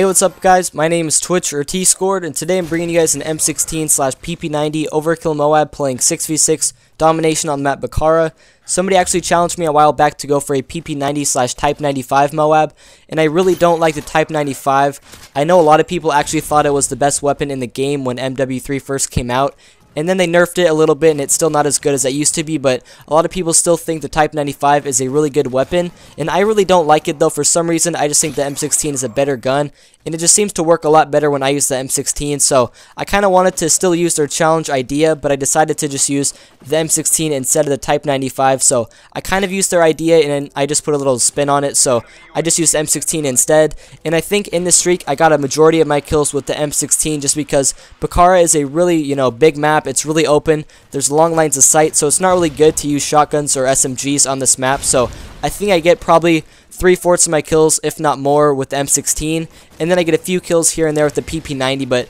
Hey, what's up guys, my name is Twitch or Tscored, and today I'm bringing you guys an M16/PP90 Overkill Moab playing 6v6 domination on the map Bakaara. Somebody actually challenged me a while back to go for a PP90/Type 95 Moab, and I really don't like the Type 95. I know a lot of people actually thought it was the best weapon in the game when MW3 first came out, and then they nerfed it a little bit and it's still not as good as it used to be, but a lot of people still think the Type 95 is a really good weapon, and I really don't like it though. For some reason I just think the M16 is a better gun, and it just seems to work a lot better when I use the M16, so I kind of wanted to still use their challenge idea, but I decided to just use the M16 instead of the Type 95, so I kind of used their idea and I just put a little spin on it, so I just used the M16 instead. And I think in this streak I got a majority of my kills with the M16 just because Bakaara is a really, you know, big map. It's really open, there's long lines of sight, so it's not really good to use shotguns or SMGs on this map, so I think I get probably 3/4 of my kills, if not more, with the M16, and then I get a few kills here and there with the PP90, but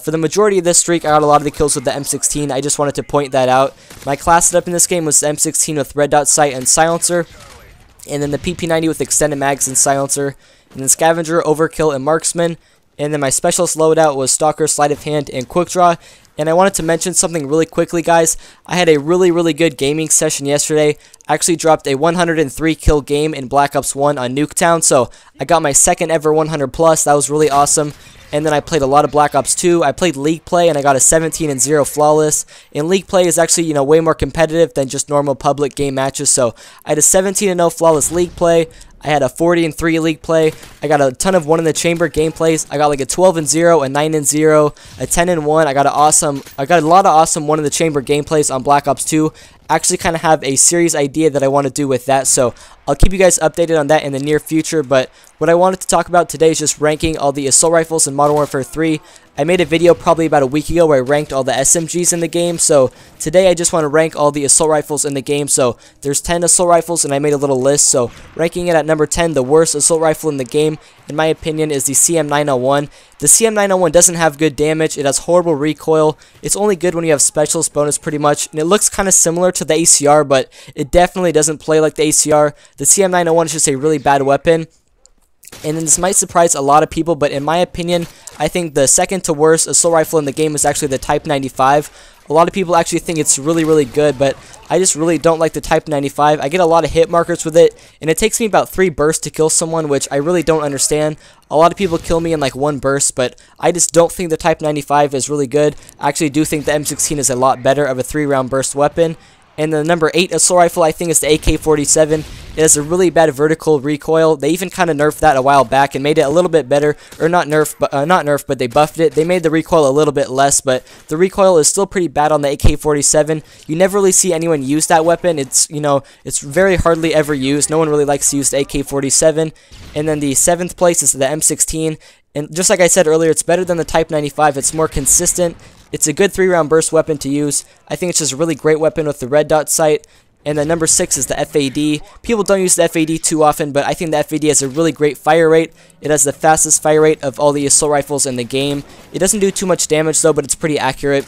for the majority of this streak I got a lot of the kills with the M16. I just wanted to point that out. My class setup in this game was the M16 with Red Dot Sight and Silencer, and then the PP90 with Extended Mags and Silencer, and then Scavenger, Overkill, and Marksman. And then my specialist loadout was Stalker, Sleight of Hand, and Quickdraw. And I wanted to mention something really quickly, guys. I had a really, really good gaming session yesterday. I actually dropped a 103 kill game in Black Ops 1 on Nuketown, so I got my second ever 100 plus. That was really awesome. And then I played a lot of Black Ops 2. I played League Play, and I got a 17-0 flawless. And League Play is actually, you know, way more competitive than just normal public game matches. So I had a 17-0 flawless League Play. I had a 40-3 League Play. I got a ton of one-in-the-chamber gameplays. I got like a 12-0, a 9-0, a 10-1. I got a lot of awesome one-in-the-chamber gameplays on Black Ops 2. I actually kind of have a series idea that I want to do with that, so I'll keep you guys updated on that in the near future. But what I wanted to talk about today is just ranking all the assault rifles in Modern Warfare 3. I made a video probably about a week ago where I ranked all the SMGs in the game, so today I just want to rank all the assault rifles in the game. So there's 10 assault rifles and I made a little list, so ranking it at number 10, the worst assault rifle in the game in my opinion is the CM901. The CM901 doesn't have good damage, it has horrible recoil, it's only good when you have specialist bonus pretty much, and it looks kind of similar to the ACR, but it definitely doesn't play like the ACR. The CM901 is just a really bad weapon. And then this might surprise a lot of people, but in my opinion, I think the second to worst assault rifle in the game is actually the Type 95. A lot of people actually think it's really, really good, but I just really don't like the Type 95. I get a lot of hit markers with it, and it takes me about 3 bursts to kill someone, which I really don't understand. A lot of people kill me in like 1 burst, but I just don't think the Type 95 is really good. I actually do think the M16 is a lot better of a 3-round burst weapon. And the number 8 assault rifle I think is the AK-47. It has a really bad vertical recoil. They even kind of nerfed that a while back and made it a little bit better. Or not nerfed, but they buffed it. They made the recoil a little bit less, but the recoil is still pretty bad on the AK-47. You never really see anyone use that weapon. It's, you know, it's very hardly ever used. No one really likes to use the AK-47. And then the 7th place is the M16. And just like I said earlier, it's better than the Type 95. It's more consistent. It's a good 3-round burst weapon to use. I think it's just a really great weapon with the Red Dot Sight. And then number 6 is the FAD. People don't use the FAD too often, but I think the FAD has a really great fire rate. It has the fastest fire rate of all the assault rifles in the game. It doesn't do too much damage though, but it's pretty accurate.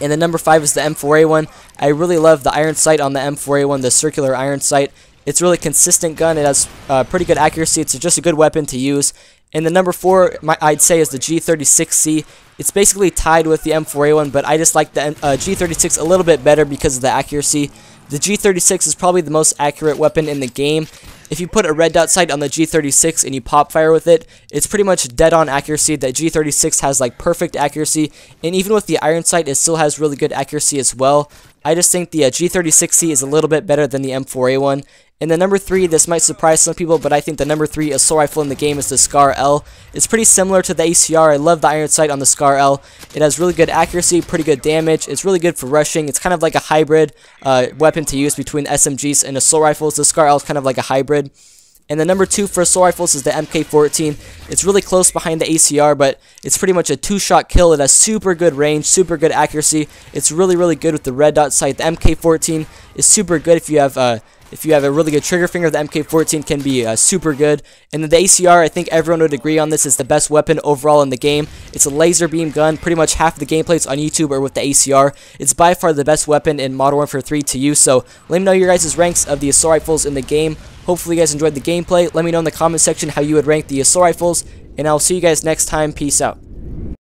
And then number 5 is the M4A1. I really love the iron sight on the M4A1, the circular iron sight. It's a really consistent gun. It has pretty good accuracy. It's just a good weapon to use. And the number 4, I'd say, is the G36C. It's basically tied with the M4A1, but I just like the G36 a little bit better because of the accuracy. The G36 is probably the most accurate weapon in the game. If you put a Red Dot Sight on the G36 and you pop fire with it, it's pretty much dead on accuracy. That G36 has like perfect accuracy, and even with the iron sight it still has really good accuracy as well. I just think the G36C is a little bit better than the M4A1. And the number 3, this might surprise some people, but I think the number 3 assault rifle in the game is the SCAR-L. It's pretty similar to the ACR. I love the iron sight on the SCAR-L. It has really good accuracy, pretty good damage. It's really good for rushing. It's kind of like a hybrid weapon to use between SMGs and assault rifles. The SCAR-L is kind of like a hybrid. And the number 2 for assault rifles is the MK-14. It's really close behind the ACR, but it's pretty much a 2-shot kill. It has super good range, super good accuracy. It's really, really good with the Red Dot Sight. The MK-14 is super good if you have If you have a really good trigger finger, the MK-14 can be super good. And then the ACR, I think everyone would agree on this, is the best weapon overall in the game. It's a laser beam gun. Pretty much half of the gameplays on YouTube are with the ACR. It's by far the best weapon in Modern Warfare 3 to use. So let me know your guys' ranks of the assault rifles in the game. Hopefully you guys enjoyed the gameplay. Let me know in the comment section how you would rank the assault rifles. And I'll see you guys next time. Peace out.